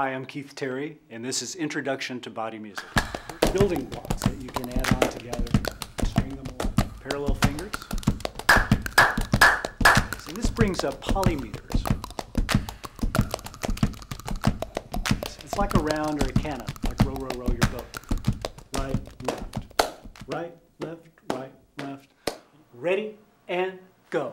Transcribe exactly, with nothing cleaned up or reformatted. Hi, I'm Keith Terry, and this is Introduction to Body Music. Building blocks that you can add on together, string them along. Parallel fingers. And this brings up polymeters. It's like a round or a canon, like row, row, row your boat. Right, left, right, left, right, left. Ready, and go.